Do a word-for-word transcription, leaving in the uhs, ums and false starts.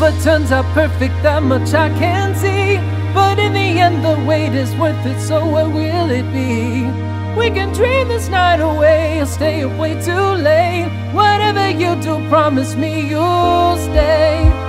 But turns out perfect, that much I can see. But in the end the wait is worth it, so what will it be? We can dream this night away or stay away too late. Whatever you do, promise me you'll stay.